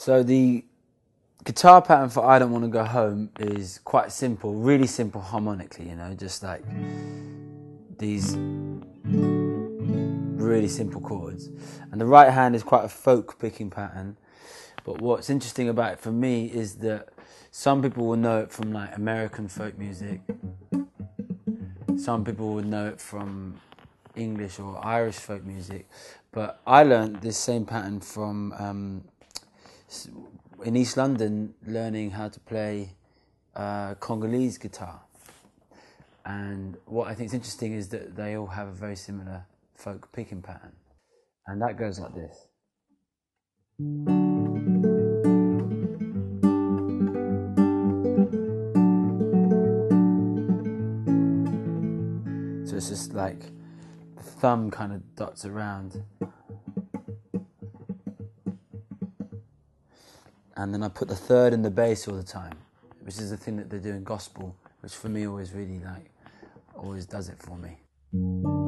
So the guitar pattern for I Don't Want to Go Home is quite simple, really simple harmonically, you know, just like these really simple chords. And the right hand is quite a folk picking pattern. But what's interesting about it for me is that some people will know it from like American folk music. Some people would know it from English or Irish folk music. But I learned this same pattern from, in East London, learning how to play Congolese guitar. And what I think is interesting is that they all have a very similar folk picking pattern. And that goes like this. It's just like the thumb kind of dots around. And then I put the third in the bass all the time, which is the thing that they do in gospel, which for me always really like, always does it for me.